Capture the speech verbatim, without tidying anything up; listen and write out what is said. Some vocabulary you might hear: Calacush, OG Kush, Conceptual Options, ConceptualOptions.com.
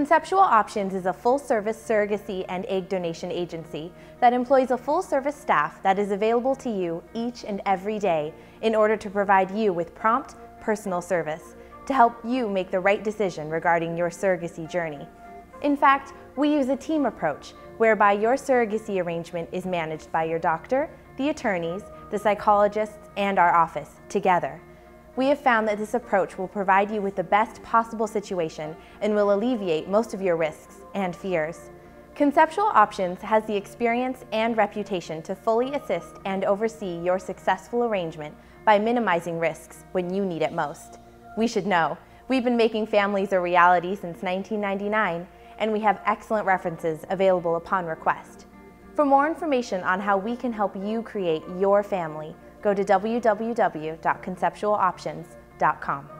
Conceptual Options is a full-service surrogacy and egg donation agency that employs a full-service staff that is available to you each and every day in order to provide you with prompt, personal service to help you make the right decision regarding your surrogacy journey. In fact, we use a team approach whereby your surrogacy arrangement is managed by your doctor, the attorneys, the psychologists, and our office together. We have found that this approach will provide you with the best possible situation and will alleviate most of your risks and fears. Conceptual Options has the experience and reputation to fully assist and oversee your successful arrangement by minimizing risks when you need it most. We should know. We've been making families a reality since nineteen ninety-nine, and we have excellent references available upon request. For more information on how we can help you create your family, go to w w w dot conceptual options dot com.